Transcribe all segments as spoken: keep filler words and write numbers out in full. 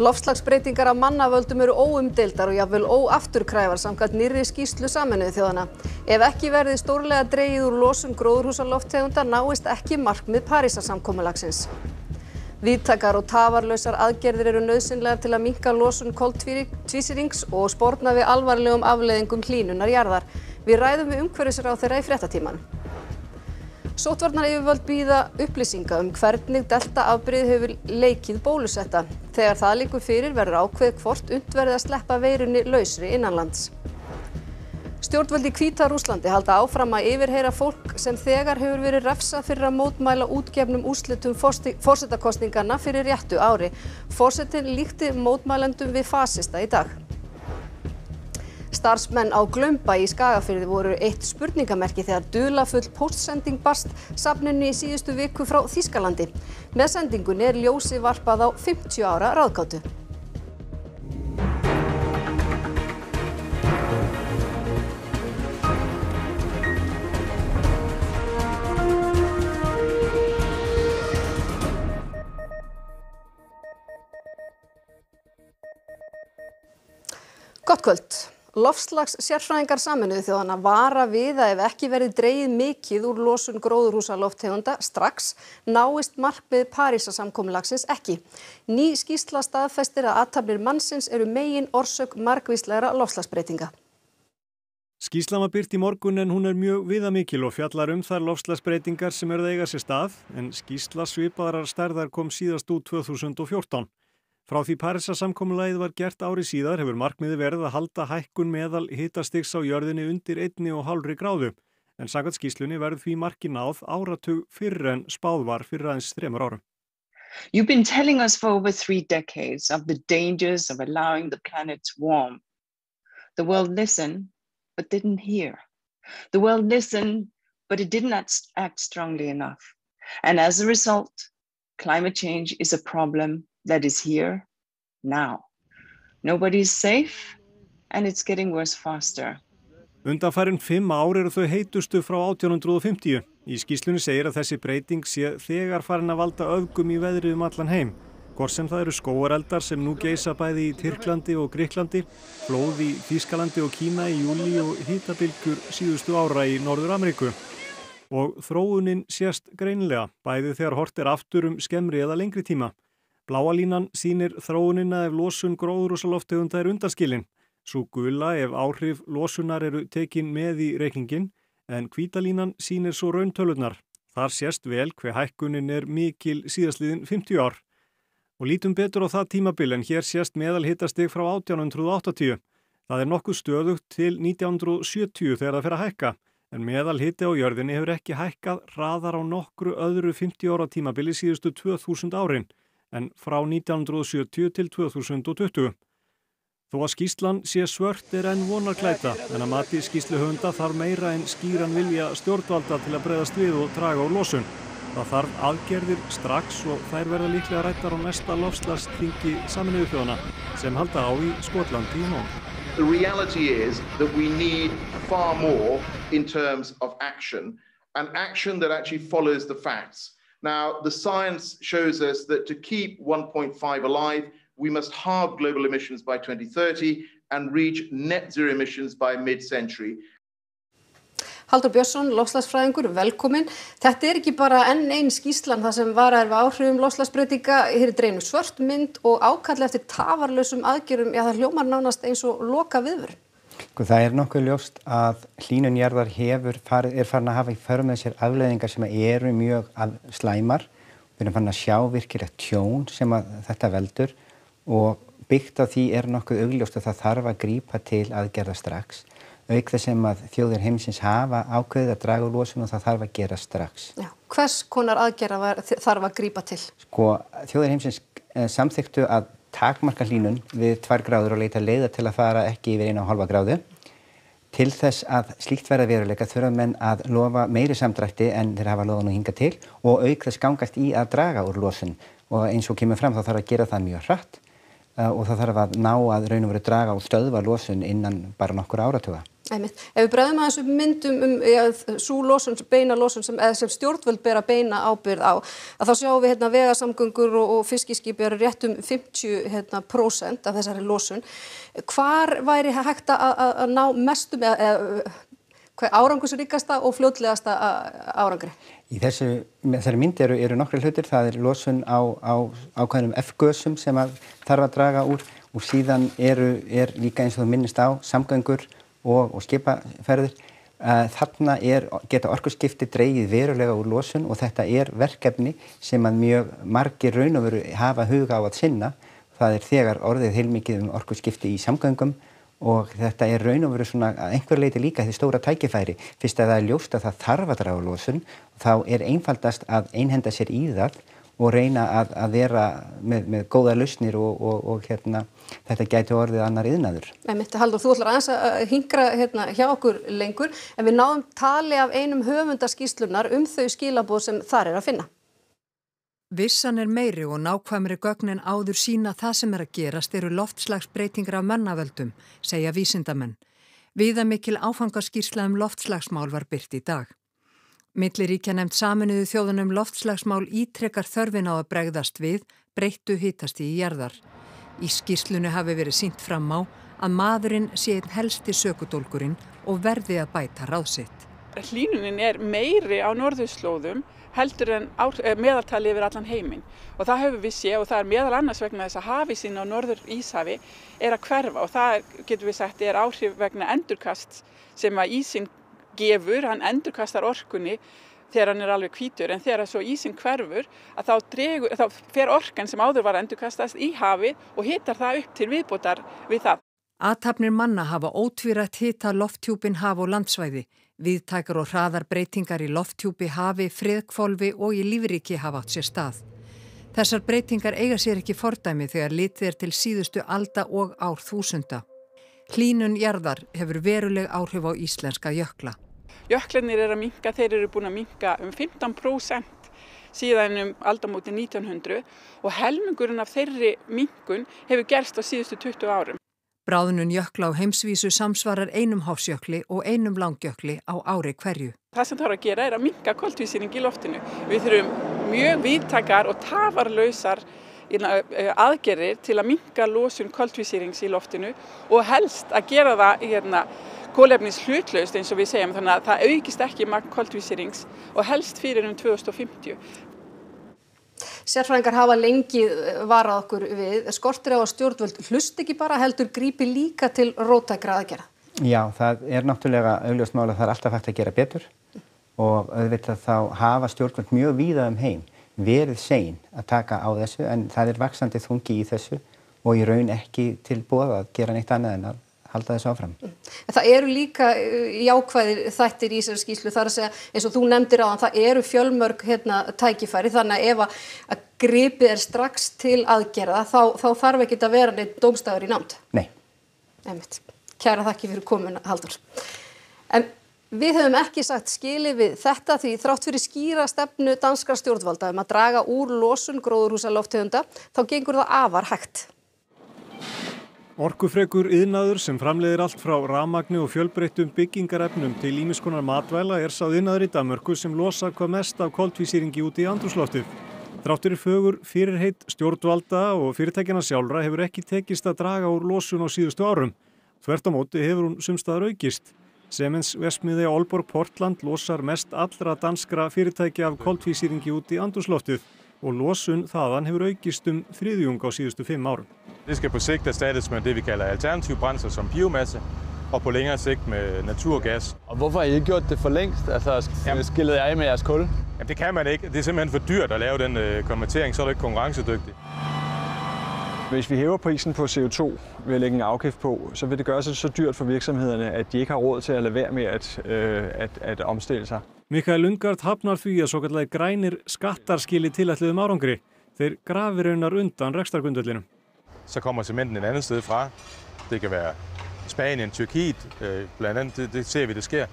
Loftslagsbreytingar af mannavöldum eru óumdeildar og jafnvel óafturkræfar samkvæmt nýrri skýrslu Sameinuðu þjóðanna. Ef ekki verði stórlega dregið úr losun gróðurhúsalofttegunda náist ekki markmið Parísarsamkomulagsins. Víðtakar og tafarlausar aðgerðir eru nauðsynlegar til að minnka losun koltvísýrings og sporna við alvarlegum afleiðingum hlýnunar jarðar. Við ræðum við umhverfisráðherra í fréttatímanum. Sóttvarnayfirvöld bíða upplýsinga um hvernig delta-afbrigðið hefur leikið bólusetta. Þegar það liggur fyrir verður ákveðið hvort unnt verði að sleppa veirunni lausri innanlands. Stjórnvöld í Hvítarússlandi halda áfram að yfirheyra fólk sem þegar hefur verið refsað fyrir að mótmæla útgefnum úrslitum forsetakosninganna fyrir réttu ári. Forsetinn líkti mótmælendum við fasista í dag. Starfsmenn á Glaumbæ í Skagafjörði voru eitt spurningamerki þegar dularfull póstsending barst safninu í síðustu viku frá Þýskalandi. Með sendingunni er ljósi varpað á fimmtíu ára ráðgátu. Gott kvöld. Loftslags sérfræðingar Sameinuðu þjóðanna vara við að ef ekki verið dregið mikið úr losun gróðurhúsalofttegunda strax náist markmið Parísarsamkomulagsins ekki. Ný skýrsla staðfestir að athafnir mannsins eru megin orsök margvíslegra loftslagsbreytinga. Skýrslan var birt í morgun en hún er mjög viðamikil og fjallar um þær loftslagsbreytingar sem eru að eiga sér stað, en skýrsla svipaðrar stærðar kom síðast út tvö þúsund og fjórtán. Frá því Parísarsamkomulagið var gert ári síðar hefur markmiði verið að halda hækkun meðal hitastigs á jörðinni undir eins komma fimm gráðu, en samkvæmt skýrslunni verður því marki náð áratug fyrr en spáð var fyrir aðeins þremur árum. You've been telling us for over three decades of the dangers of allowing the planet to warm. The world listened, but didn't hear. The world listened, but it did not act strongly enough. And as a result, climate change is a problem that is here now. Nobody is safe and it's getting worse faster. Undanfærin fimm ár eru þau heitustu frá átján hundruð og fimmtíu. Í skýrslunni segir að þessi breyting sé þegar farin að valda öfgum í veðrið um allan heim. Hvort sem það eru skógareldar sem nú geisa bæði í Tyrklandi og Grikklandi, flóð í Þýskalandi og Kína í júlí og hitabilgjur síðustu ára í Norður Ameríku. Og þróunin sést greinilega, bæði þegar hort er aftur um skemmri eða lengri tíma. Bláa línan sýnir þróunina ef losun gróðurhúsalofttegunda er undanskilin, svo gula ef áhrif losunar eru tekin með í reikningin, en hvíta línan sýnir svo rauntölurnar. Þar sést vel hve hækkunin er mikil síðastliðin fimmtíu ár. Og lítum betur á það tímabil en hér sést meðal hitastig frá átján hundruð og áttatíu. Það er nokkuð stöðugt til nítján hundruð og sjötíu þegar það fer að hækka, en meðal hiti á jörðinni hefur ekki hækkað hraðar á nokkru öðru fimmtíu ára tímabili síðustu tvö þúsund árin, en frá nítján hundruð og sjötíu til tvö þúsund og tuttugu. Þó að skýrslan sé svört er enn vonarklæta, en að mati skýrsluhöfunda þarf meira en skýran vilja stjórnvalda til að bregðast við og draga úr losun. Það þarf aðgerðir strax og þær verða líklega ræddar á næsta loftslagsþingi Sameinuðu þjóðanna sem halda á í Skotlandi í nóvember. The reality is that we need far more in terms of action, an action that actually follows the facts. Now, the science shows us that to keep one point five alive, we must halve global emissions by twenty thirty and reach net zero emissions by mid-century. Halldór Björnsson, loftslagsfræðingur, velkomin. Þetta er ekki bara enn ein skýrslan þar sem var að erfa áhrifum loftslagsbreytinga. Hér er dreinu svört mynd og ákall eftir tafarlausum aðgerðum. Já, það hljómar nánast eins og loka viðvörun. Það er nokkuð ljóst að hlýnun jarðar hefur farið, er farin að hafa í för með sér afleiðingar sem eru mjög slæmar. Við erum farin að sjá virkilegt tjón sem þetta veldur og byggt á því er nokkuð augljóst að það þarf að grípa til aðgerða strax. Auk þess sem að þjóðir heimsins hafa ákveðið að draga úr losun og það þarf að gera strax. Já, hvers konar aðgerða þarf að grípa til? Sko, þjóðir heimsins samþykktu að takmarka hlýnun við tvær gráður og leita leiða til að fara ekki yfir eina og hálfa gráðu. Til þess að slíkt verða veruleika þurfa menn að lofa meiri samdrætti en þeir hafa lofa nú hingað til og auk þess gangast í að draga úr losun og eins og kemur fram þá þarf að gera það mjög hratt og það þarf að ná að raun og veru draga og stöðva losun innan bara nokkur áratuga. Einmitt. Ef við bregðum aðeins um myndum um ja, sú losun, beina losun sem, sem stjórnvöld ber að beina ábyrgð á, að þá sjáum við hérna, vegasamgöngur og, og fiskiskipi eru rétt um fimmtíu prósent hérna, af þessari losun. Hvar væri hægt að, að, að ná mestum eða, eða, hvað árangursríkasta og fljótlegasta árangri? Í þessu, þessari mynd eru, eru nokkri hlutir. Það er losun á, á ákveðnum F-gösum sem að þarf að draga úr og síðan eru, er líka eins og þú minnist á samgöngur og, og skipaferðir. Þarna er, geta orkuskipti dregið verulega úr losun og þetta er verkefni sem að mjög margir raun og veru hafa huga á að sinna. Það er þegar orðið heilmikið um orkuskipti í samgöngum og þetta er raun og veru svona að einhver leiti líka því stóra tækifæri. Fyrst að það er ljóst að það þarf að draga losun, þá er einfaldast að einhenda sér í það og reyna að, að vera með, með góða lausnir og, og, og hérna, þetta gæti orðið annar yðnaður. Einmitt, Halldór, þú ætlar aðeins að hingra hérna, hjá okkur lengur, en við náum tali af einum höfunda skýrslunnar um þau skilaboð sem þar er að finna. Vissan er meiri og nákvæmri gögn en áður sína það sem er að gerast eru loftslagsbreytingar af mannavöldum, segja vísindamenn. Viða mikil áfangaskýrsla um loftslagsmál var birt í dag. Milliríkja nefnd Saminuðu þjóðunum loftslagsmál ítrekkar þörfin á að bregðast við, breyttu hitastígi jarðar. Í skýrslunni hafi verið sýnt fram á að maðurinn sé einn helsti sökudólgurinn og verði að bæta ráð sitt. Hlýnunin er meiri á norðurslóðum heldur en meðaltali yfir allan heiminn. Og það höfum við séð og það er meðal annars vegna þess að hafísinn á norður íshafi er að hverfa og það er, getum við sagt, er áhrif vegna endurkasts sem að ísinn gefur, hann endurkastar orkunni þegar hann er alveg hvítur, en þegar svo ísinn hverfur að þá, dregur, þá fer orkan sem áður var endurkastast í hafi og hitar það upp til viðbótar við það. Athafnir manna hafa ótvírætt hitað lofthjúpin haf og landsvæði. Viðtækar og hraðar breytingar í lofthjúpi hafi, friðkvolfi og í lífríki hafa átt sér stað. Þessar breytingar eiga sér ekki fordæmi þegar litið er til síðustu alda og ár þúsunda. Hlýnun jarðar hefur veruleg áhrif á íslenska jökla. Jöklarnir eru að minka, þeir eru búin að minka um fimmtán prósent síðan um aldamóti nítján hundruð og helmingurinn af þeirri minkun hefur gerst á síðustu tuttugu árum. Bráðnun jökla á heimsvísu samsvarar einum hofsjökli og einum langjökli á ári hverju. Það sem þarf að gera er að minka koltvísýring í loftinu. Við þurfum mjög víðtækar og tafarlausar aðgerðir til að minka losun koltvísýrings í loftinu og helst að gera það hérna, kolefnis hlutlaust eins og við segjum, þannig að það aukist ekki magn koltvísýrings og helst fyrir um tvö þúsund fimmtíu. Sérfræðingar hafa lengi varað okkur við, skortir á að stjórnvöld hlust ekki bara heldur grípi líka til róttækra aðgerða? Já, það er náttúrulega augljóst mál að það er alltaf hægt að gera betur og auðvitað þá hafa stjórnvöld mjög víða um heim verið sein að taka á þessu, en það er vaxandi þungi í þessu og í raun ekki tilbúið að gera neitt annað en að halda þessu áfram. Það eru líka jákvæðir þættir í þessari skýrslu, þar að segja, eins og þú nefndir áðan, það eru fjölmörg hérna, tækifæri, þannig að ef að gripið er strax til aðgerða, þá, þá þarf ekki að vera neitt dómstafur í nánd. Nei. Einmitt. Kæra þakki fyrir komin, Halldór. En við höfum ekki sagt skili við þetta því þrátt fyrir skýra stefnu danskra stjórnvalda um að draga úr losun gróðurhúsalofttegunda, þá gengur það afar hægt. Orkufrekur iðnaður sem framleiðir allt frá rafmagni og fjölbreyttum byggingarefnum til ýmiskonar matvæla er sá iðnaður í Danmörku sem losar hvað mest af koltvísýringi út í andrúmsloftið. Þrátt fyrir fögur fyrirheit stjórnvalda og fyrirtækjanna sjálfra hefur ekki tekist að draga úr losun á síðustu árum. Þvert á móti hefur hún sums staðar aukist. Semens Vestmiði Álborg Portland losar mest allra danskra fyrirtæki af koltvísýringi út í andrúmsloftið og losun þaðan hefur aukist um þriðjung á síðustu fimm árum. Det skal på sigt erstattes med det vi kalder alternative brændsler som biomasse og på længere sigt med naturgas. Og hvorfor har I ikke gjort det for længst? Altså skillet jer af med jeres kul? Jamen det kan man ikke. Det er simpelthen for dyrt at lave den øh, konvertering, så er det ikke konkurrencedygtigt. Hvis vi hæver prisen på C O to ved at lægge en afgift på, så vil det gøre sig så dyrt for virksomhederne, at de ikke har råd til at lade være med at, øh, at, at omstille sig. Mikael Ungard hafnar því að svokallaðir grænir skattar skili tilætluðum árangri. Þeir grafir raunar undan rekstrargrundvellinum. Så kommer cementen et andet sted fra. Det kan være Spanien, Tyrkiet, øh, blandt andet. Det, det ser vi, det sker.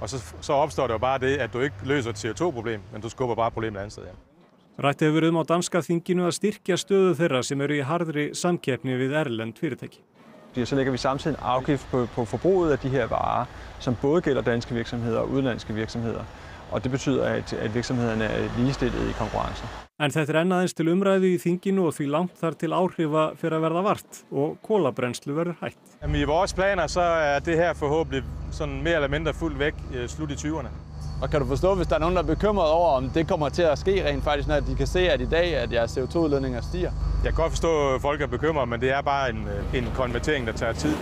Og så, så opstår det jo bare det, at du ikke løser et C O to problem, men du skubber bare problemet et andet sted hen. Rætt hefur verið um á danska þinginu að styrkja stöðu þeirra sem eru í harðri samkeppni við erlend fyrirtæki. Så lægger vi samtidig en afgift på, på forbruget af de her varer, som både gælder danske virksomheder og udenlandske virksomheder. Og det betyder, at, at virksomhederne er ligestillede i konkurrence. En þetta er enn aðeins til umræðu í þinginu og því langt þar til áhrifa fyrir að verða vart og kolabrænslu verður hægt. Jamen, i vores planer så er det her forhåbentlig sådan mere eller mindre fuldt væk slut i tyverne. Og kan du forstå, hvis der er nogen, der er bekymret over, om det kommer til at ske rent faktisk, når de kan se, at i dag, at jeres C O to-udledninger stiger? Jeg kan godt forstå, at folk er bekymret, men det er bare en, en konvertering, der tager tid.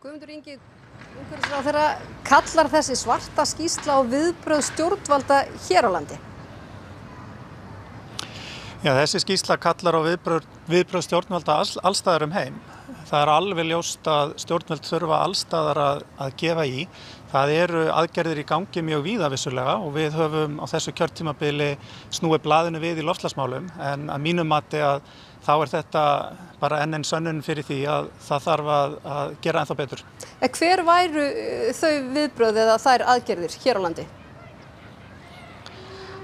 Guðmundur Yngi, umhverfisráðherra, kallar þessi svarta skýrsla á viðbrögð stjórnvalda hér á landi? Já, þessi skýrsla kallar á viðbrögð, viðbrögð stjórnvalda alls, allstaðar um heim. Það er alveg ljóst að stjórnvöld þurfa allstaðar að, að gefa í. Það eru aðgerðir í gangi mjög víða vissulega og við höfum á þessu kjörtímabili snúið blaðinu við í loftslagsmálum, en að mínum mati að þá er þetta bara enn en sönnun fyrir því að það þarf að, að gera ennþá betur. Hver væru þau viðbröð eða þær aðgerðir hér á landi?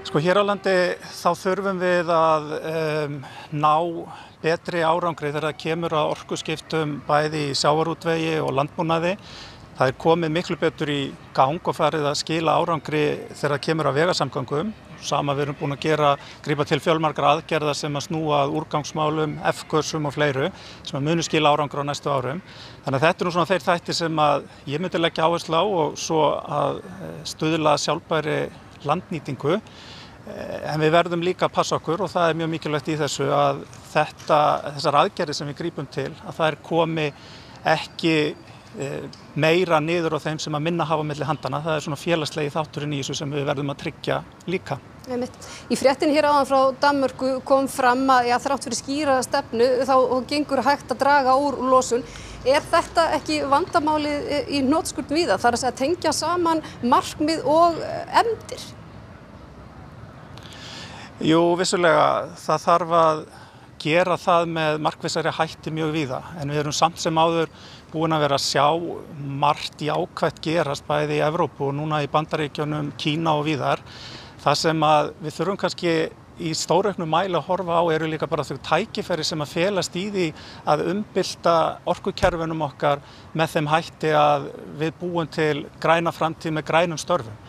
Sko hér á landi þá þurfum við að um, ná betri árangri þegar það kemur að orkuskiptum bæði í sjávarútvegi og landbúnaði. Það er komið miklu betur í gang og farið að skila árangri þegar það kemur að vegasamgöngum. Sama við erum búin að gera, grípa til fjölmargra aðgerða sem að snúa að úrgangsmálum, F-kursum og fleiru sem að munu skila árangur á næstu árum. Þannig að þetta er nú svona þeir þættir sem að ég myndi leggja áherslu á og svo að stuðla sjálfbæri landnýtingu. En við verðum líka að passa okkur og það er mjög mikilvægt í þessu að þetta, þessar aðgerðir sem við grípum til, að það er komi ekki meira niður á þeim sem að minna hafa milli handana. Það er svona félagslegi þátturinn í þessu sem við verðum að tryggja líka. Í fréttin hér áðan frá Danmörku kom fram að ja, þrátt fyrir skýra stefnu þá gengur hægt að draga úr losun. Er þetta ekki vandamálið í hnotskurn víða? Það er að tengja saman markmið og efndir? Jú, vissulega. Það þarf að gera það með markvissari hætti mjög víða. En við erum samt sem áður búin að vera að sjá margt í ákvæmt gerast bæði í Evrópu og núna í Bandaríkjunum, Kína og víðar. Það sem að við þurfum kannski í stórauknum mæli að horfa á eru líka bara þau tækifæri sem að felast í því að umbylta orkukerfunum okkar með þeim hætti að við búum til græna framtíð með grænum störfum.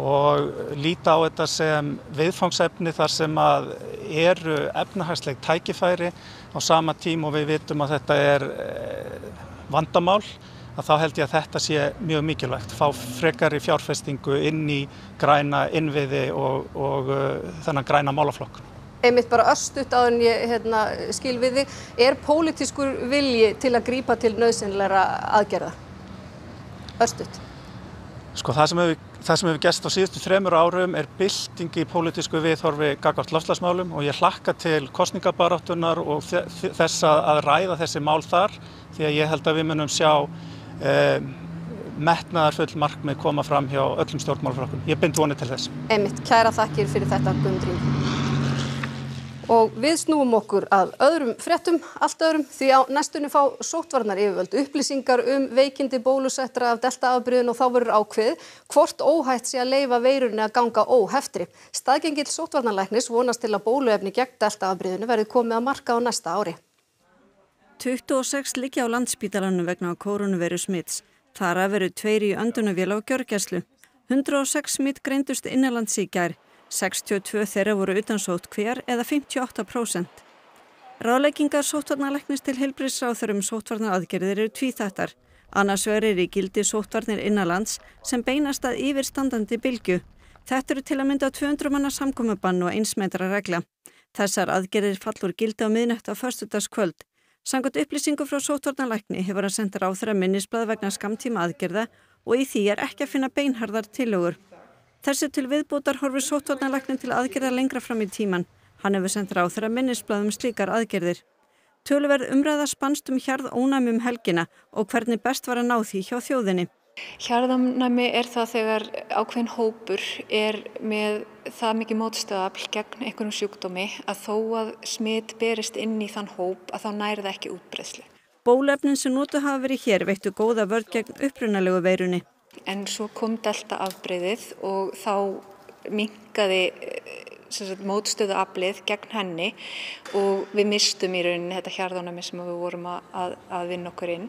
Og líta á þetta sem viðfangsefni þar sem að eru efnahagsleg tækifæri á sama tíma og við vitum að þetta er vandamál, að þá held ég að þetta sé mjög mikilvægt. Fá frekari fjárfestingu inn í græna innviði og, og þennan græna málaflokk. Einmitt bara östutt áður en ég hérna, skil við þig, er pólitískur vilji til að grípa til nauðsynlegra aðgerða? Östutt? Sko það sem hefur Það sem hefur gerst á síðustu þremur árum er bylting í pólitísku viðhorfi gagnvart loftslagsmálum og ég hlakka til kosningabaráttunar og þess að ræða þessi mál þar því að ég held að við munum sjá eh, metnaðarfull markmið koma fram hjá öllum stjórnmálaflokkum. Ég bind vonir til þess. Einmitt, kæra þakkir fyrir þetta, Guðmundur Yngi. Og við snúum okkur að öðrum fréttum, allt öðrum, því á næstunni fá sóttvarnar yfirvöld upplýsingar um veikindi bólusettra af deltaafbrigðinu og þá verður ákveðið hvort óhætt sé að leyfa veirunni að ganga óheftri. Staðgengill sóttvarnalæknis vonast til að bóluefni gegn deltaafbrigðinu verði komið að marka á næsta ári. tuttugu og sex liggja á Landspítalanum vegna kórónuveiru smits. Þar af eru tveir í öndunarvél á gjörgæslu. hundrað og sex smitt greindust innanlands í gær. sextíu og tvö þeirra voru utan sóttkvíar eða fimmtíu og átta prósent. Ráðleggingar sóttvarnalæknis til heilbrigðisráðherra um sóttvarnaaðgerðir eru tvíþættar. Annars vegar eru í gildi sóttvarnir innanlands sem beinast að yfirstandandi bylgju. Þetta eru til að mynda tvö hundruð manna samkomubann og eins metra regla. Þessar aðgerðir falla úr gildi á miðnætti á föstudagskvöld. Samkvæmt upplýsingum frá sóttvarnalækni hefur hann sent ráðherra minnisblað vegna skammtíma aðgerða og í því er ekki að finna beinharðar tillögur. Þessi til viðbótar horfir sóttvarnalæknin til aðgerða lengra fram í tíman. Hann hefur sent ráðherra minnisblað um slíkar aðgerðir. Töluverð umræða spannst um hjarðónæmi um helgina og hvernig best var að ná því hjá þjóðinni. Hjarðónæmi er það þegar ákveðin hópur er með það mikið mótstöðuafl gegn einhverjum sjúkdómi að þó að smit berist inn í þann hóp að þá nær það ekki útbreiðslu. Bólefnin sem notuð hafa verið hér veittu góða vörn gegn upprunalegu veirunni. En svo kom delta afbrigðið og þá minnkaði mótstöðu aflið gegn henni og við mistum í rauninni þetta hjarðónæmi sem við vorum að, að vinna okkur inn.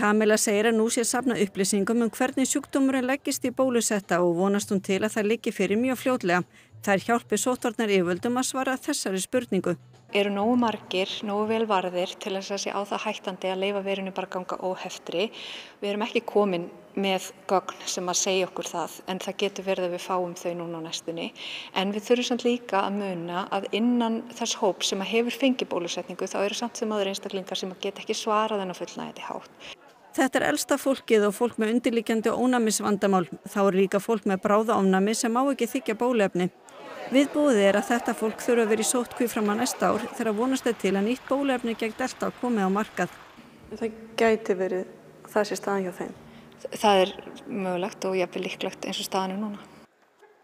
Kamila segir að nú sé safna upplýsingum um hvernig sjúkdómurinn leggist í bólusetta og vonast hún til að það liggi fyrir mjög fljótlega. Þær hjálpi sóttvarnar yfirvöldum að svara þessari spurningu. Eru nógu margir, nógu vel varðir til að það sé á það hættandi að leyfa verinu bara ganga óheftri. Við erum ekki komin með gögn sem að segja okkur það, en það getur verið að við fáum þau núna á næstunni. En við þurfum samt líka að muna að innan þess hóp sem að hefur fengið bólusetningu, þá eru samt sem aðra einstaklingar sem að geta ekki svarað en að fullnægja þetta hátt. Þetta er elsta fólkið og fólk með undirliggjandi ónæmisvandamál. Þá er líka fólk með bráðaónæmi sem má ekki þiggja bóluefni. Viðbúið er að þetta fólk þurfa að vera í sóttkví fram á næsta ár þegar vonast er til að nýtt bóluefni gegn delta komi á markað. Það gæti verið það sé staðan hjá þeim. Það er mögulegt og jafnvel líklegt eins og staðan er núna.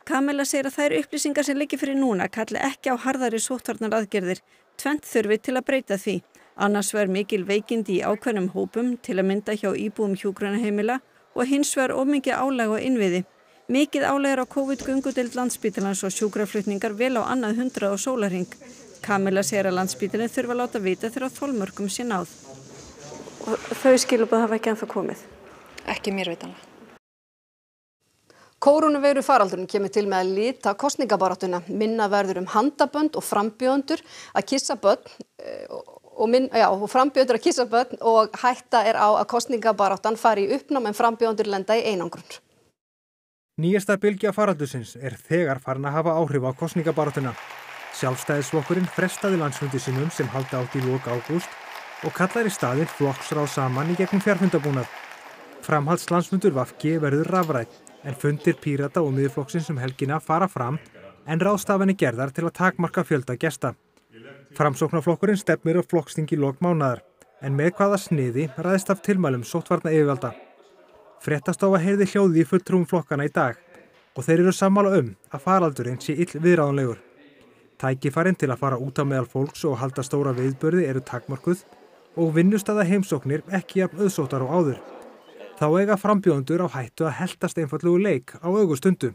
Kamilla segir að þær upplýsingar sem liggi fyrir núna kalli ekki á harðari sóttvarnaraðgerðir. Tvennt þurfi til að breyta því. Annars verður mikil veikindi í ákveðnum hópum til að mynda hjá íbúum hjúkrunarheimila og hins verður of mikið álag á innviði. Mikið álag er á COVID-göngudeild Landspítalans og sjúkraflutningar vel á annað hundrað á sólarhring. Kamilla segir að Landspítalinn þurfa að láta vita þegar þolmörkum sé náð. Og þau skilaboð hafa ekki ennþá komið? Ekki mér vitanlega. Kórónuveiru faraldurinn kemur til með að líta kosningabaráttuna, minna verður um handabönd og frambjóðendur að kissa börn og, minn, já, og frambjóðendur að kissa börn og hætta er á að kosningabaráttan fari í uppnám en frambjóðendur lenda í einangrun. Nýjasta bylgja faraldursins er þegar farin að hafa áhrif á kosningabaráttuna. Sjálfstæðisflokkurinn frestaði landsfundi sínum sem halda átt í lok ágúst og kallar í staðinn flokksráð saman í gegnum fjarfundabúnað. Framhaldslandsfundur V G verður rafrætt. En fundir Pírata og Miðflokksins um helgina fara fram en ráðstafanir gerðar til að takmarka fjölda gesta. Framsóknarflokkurinn stefnir á flokkstingi lok mánaðar, en með hvaða sniði ræðist af tilmælum sóttvarna yfirvalda. Fréttastofa heyrði hljóðið í fulltrúum flokkana í dag og þeir eru sammála um að faraldurinn sé ill viðráðanlegur. Tækifærin til að fara út á meðal fólks og halda stóra viðburði eru takmarkuð og vinnustaða heimsóknir ekki jafn auðsóttar og áður. Þá eiga frambjóðendur á hættu að heltast einfallegu leik á augustundu.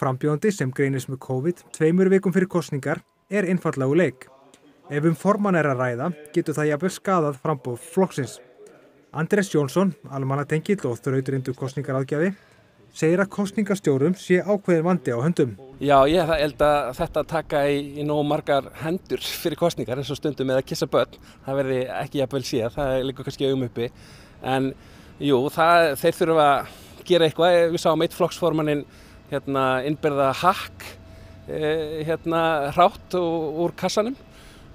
Frambjóðandi sem greinist með COVID tveimur vikum fyrir kosningar er einfallegu leik. Ef um formann er að ræða getur það jafnvel skadað frambóð flokksins. Andrés Jónsson, almannatengill og þrauturindu kosningaraðgjafi, segir að kosningastjórum sé ákveðin vandi á höndum. Já, ég held að þetta taka í, í nóg margar hendur fyrir kosningar eins og stundum með að kissa börn. Það verði ekki jafnvel séð, það liggur kannski augum uppi. En jú, það, þeir þurfa að gera eitthvað. Við sáum eitt flokksformannin hérna, innbyrða hakk hérna, hrátt úr kassanum.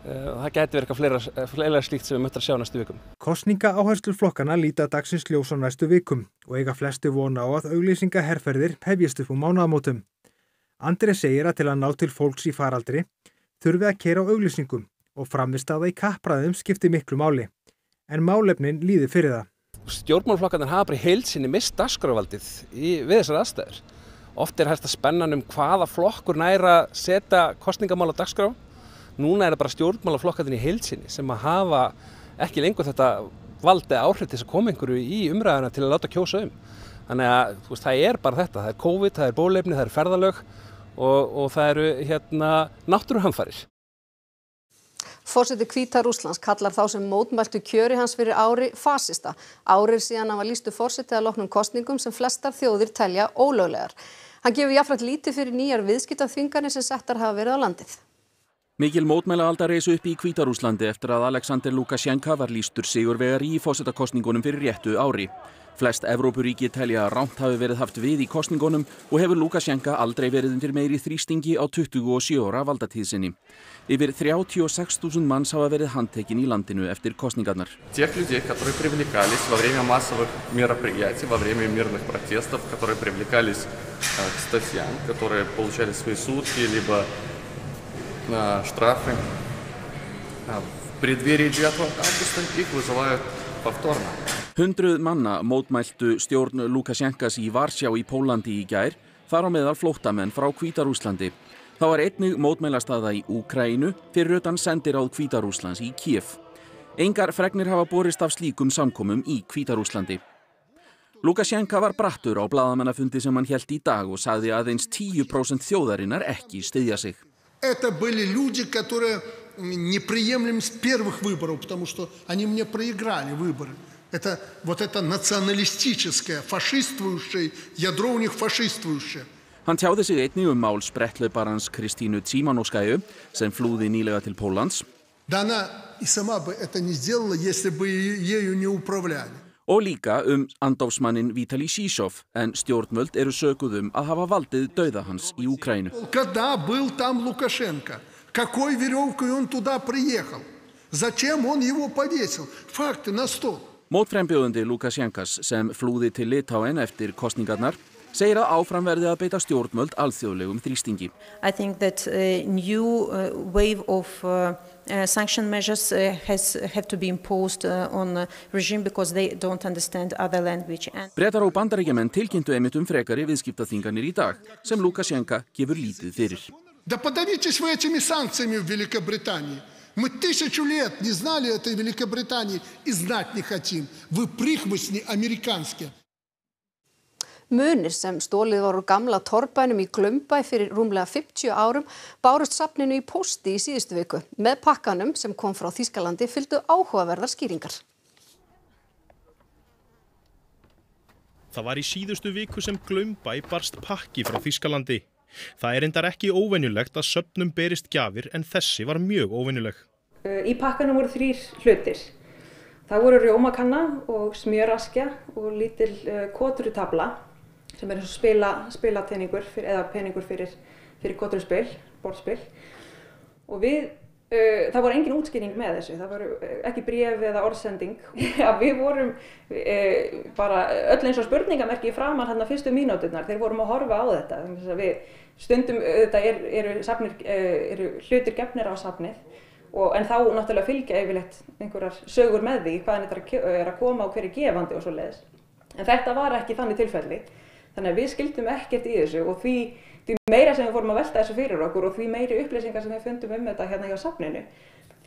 Það gæti verið eitthvað fleira slíkt sem við möttum að sjá næstu vikum. Kosninga áherslur flokkana líta dagsins ljós á næstu vikum og eiga flestu vona á að auglýsingaherferðir hefjist upp á mánaðamótum. Andri segir að til að ná til fólks í faraldri þurfi að keyra á auglýsingum og framvistaða í kappræðum skipti miklu máli. En málefnin líði fyrir það. Stjórnmálflokkarnir hafa bara í heild sinni misst dagskrárvaldið við þessar aðstæður. Oft er hægt að spennan um hvaða flokkur nær að setja kosningamál á dagskrá. Núna er það bara stjórnmálaflokkarnir í heild sinni sem að hafa ekki lengur þetta valdi áhrif til þess að koma einhverju í umræðuna til að láta kjósa um. Þannig að veist, það er bara þetta. Það er COVID, það er bólefni, það eru ferðalög og, og það eru hérna, náttúruhamfarir. Forseti Hvítarússlands kallar þá sem mótmæltu kjöri hans fyrir ári fasista. Árið síðan hann var lýstur forseti að loknum kosningum sem flestar þjóðir telja ólöglegar. Hann gefur jafnframt lítið fyrir nýjar viðskiptaþvinganir sem settar hafa verið á landið. Mikil mótmælaalda reis upp í Hvítarússlandi eftir að Alexander Lukashenka var lýstur sigurvegari í forsetakosningunum fyrir réttu ári. Flest Evrópuríki telja að rangt hafi verið haft við í kosningunum og hefur Lukashenka aldrei verið undir meiri þrýstingi á tuttugu og sjö ára valdatíð sinni. Yfir þrjátíu og sex þúsund manns hafa verið handtekin í landinu eftir kosningarnar. Тех людей, которые привлекались во время массовых мероприятий, во время мирных протестов, которые привлекались к статьям, которые получали свои сутки либо штрафы, в преддверии девятого августа их вызывают повторно. Hundruð manna mótmæltu stjórn Lukashenkas í Varsjá í Pólandi í gær, þar á meðal flóttamenn frá Hvítarússlandi. Þá var einnig mótmælastaða í Úkraínu fyrir utan sendiráð Hvítarússlands í Kiev. Engar fregnir hafa borist af slíkum samkomum í Hvítarússlandi. Lukashenka var brattur á blaðamannafundi sem hann hélt í dag og sagði að aðeins tíu prósent þjóðarinnar ekki styðja sig. Это были люди, которые неприемлемы с первых выборов, потому что они мне проиграли выборы. Это вот это националистическое, фашистствующее, ядро у них фашистствующее. Hann tjáði sig einnig um mál spretthlauparans Kristínu Tímann sem flúði nýlega til Póllands. Og líka um andófsmanninn Vitali Shishov, en stjórnvöld eru sökuð um að hafa valdið dauða hans í Úkraínu. Когда был там Лукашенко, какой веревкой он туда приехал? Зачем он его повесил? Факты на стол. Mótframbjóðandi Lukashenkas sem flúði til Litáen eftir kosningarnar segir að áfram verði að beita stjórnvöld alþjóðlegum þrýstingi. I think that a new wave of sanction measures has have to be imposed on the regime because they don't understand other language. Bretar og Bandaríkjamenn tilkynntu einmitt um frekari viðskiptaþvinganir í dag sem Lukashenka gefur lítið fyrir. Да подавитесь вы этими санкциями в Великобритании. Мы тысячу лет не знали этой Великобритании и знать не хотим. Вы прихвостни американские. Munir sem stólið var úr gamla torfbænum í Glaumbæ fyrir rúmlega fimmtíu árum bárust safninu í pósti í síðustu viku. Með pakkanum sem kom frá Þýskalandi fylgdu áhugaverðar skýringar. Það var í síðustu viku sem Glaumbæ barst pakki frá Þýskalandi. Það er endar ekki óvenjulegt að söfnum berist gjafir en þessi var mjög óvenjuleg. Í pakkanum voru þrír hlutir. Það voru rjómakanna og smjöraskja og lítil kotrutabla. Sem er eins og spila, spila teningur fyrir, eða peningur fyrir, fyrir koturspil, borðspil. Og við, uh, það var engin útskýring með þessu, það var ekki bréf eða orðsending. Ja, við vorum uh, bara öll eins og spurningamerki í framan hérna fyrstu mínúturnar, þeir vorum að horfa á þetta. Við stundum, þetta er, eru, safnir, eru hlutir gefnir á safnið, og, en þá náttúrulega fylgja yfirleitt einhverjar sögur með því hvaðan þetta er að koma og hver er gefandi og svo leiðis. En þetta var ekki þannig tilfelli. Þannig að við skildum ekkert í þessu og því, því meira sem við fórum að velta þessu fyrir okkur og því meiri upplýsingar sem við fundum um þetta hérna hjá safninu,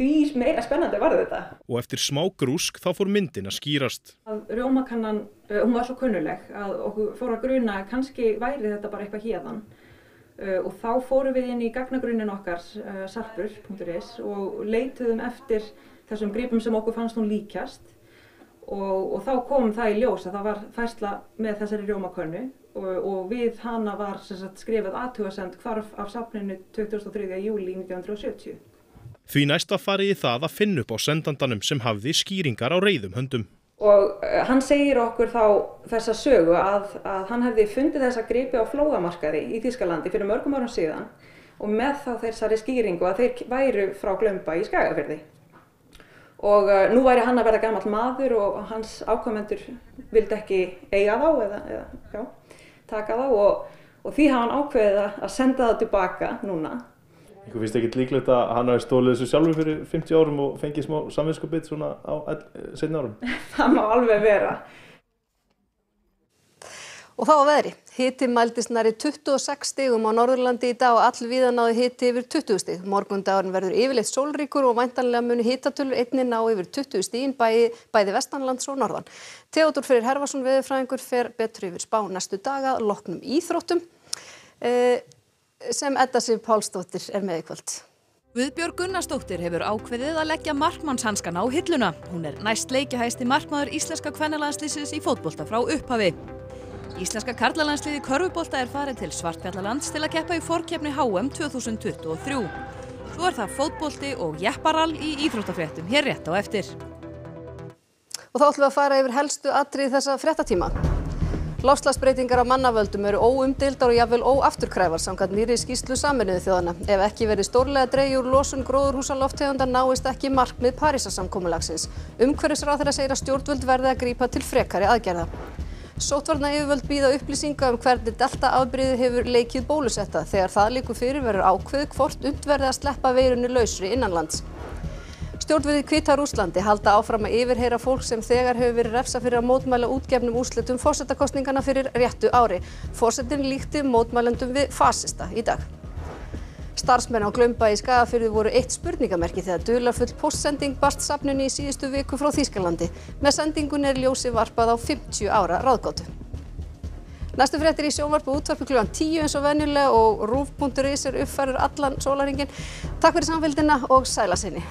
því meira spennandi var þetta. Og eftir smá grúsk þá fór myndin að skýrast. Að rjómakannan, hún var svo kunnuleg að okkur fór að gruna að kannski væri þetta bara eitthvað héðan. Og þá fórum við inn í gagnagrunin okkar, sarpur punktur is, og leituðum eftir þessum gripum sem okkur fannst hún líkjast. Og, og þá kom það í ljós að það var færsla með þessari rjómakönnu og, og við hana var sagt, skrifað athugasend hvarf af safninu tuttugasta og þriðja júlí nítján hundruð sjötíu. Því næst var farið í það að finna upp á sendandanum sem hafði skýringar á reiðum höndum. Og uh, hann segir okkur þá þessa sögu að, að hann hefði fundið þessa gripi á flóamarkaði í Þýskalandi fyrir mörgum árum síðan og með þá þessari skýringu að þeir væru frá Glaumbæ í Skagafjörði. Og uh, nú væri hann að verða gamall maður og hans ákvæmendur vildi ekki eiga þá eða, eða já, taka þá og, og því hafa hann ákveðið að senda það tilbaka núna. Ykkur finnst ekkert líklegt að hann hafi stólið þessu sjálfur fyrir fimmtíu árum og fengið smá samviskubit svona á seinni árum? Það má alveg vera. Og þá að veðri. Hiti mældist nærri tuttugu og sex stigum á Norðurlandi í dag og allvíða náði hiti yfir tuttugu stig. Morgundagurinn verður yfirleitt sólríkur og væntanlega muni hitatölur einnig ná yfir tuttugu stigin bæði, bæði vestanlands og norðan. Teódor Freyr Hervason veðurfræðingur fer betri yfir spá næstu daga, loknum íþróttum sem Eddasir Pálsdóttir er með í kvöld. Guðbjörg Gunnarsdóttir hefur ákveðið að leggja markmannshanskan á hilluna. Hún er næst leikjahæsti markmaður íslenska kvennalandsliðsins í fótbolta frá upphafi. Íslenska karlalandsliði körfubolta er farið til Svartfjallalands til að keppa í forkeppni H M tvö þúsund tuttugu og þrjú. Svo er það fótbolti og jepparall í íþróttafréttum hér rétt á eftir. Og þá ætlum við að fara yfir helstu atriði þessa fréttatíma. Loftslagsbreytingar á mannavöldum eru óumdeildar og jafnvel óafturkræfar samkvæmt nýrri skýrslu Sameinuðu þjóðanna. Ef ekki verður stórlega dregið úr losun gróðurhúsalofttegunda náist ekki markmið Parísarsamkomulagsins. Umhverfisráðherra segir að stjórnvöld verði að grípa til frekari aðgerða. Sóttvarnayfirvöld bíða upplýsinga um hvernig delta-afbrigðið hefur leikið bólusetta. Þegar það liggur fyrir verður ákveðið hvort unnt verði að sleppa veirunni lausri innanlands. Stjórnvöld í Hvítarússlandi halda áfram að yfirheyra fólk sem þegar hefur verið refsað fyrir að mótmæla útgefnum úrslitum forsetakosninganna fyrir réttu ári. Forsetinn líkti mótmælendum við fasista í dag. Starfsmenn á Glaumbæ í Skagafirði voru eitt spurningamerki þegar dularfull póstsending barst safninu í síðustu viku frá Þýskalandi. Með sendingunni er ljósi varpað á fimmtíu ára ráðgátu. Næstu fréttir í sjónvarpi og útvarpi klukkan tíu eins og venjulega og rúf punktur is er uppfærður allan sólarhringinn. Takk fyrir samfylgdina og sæla sinni.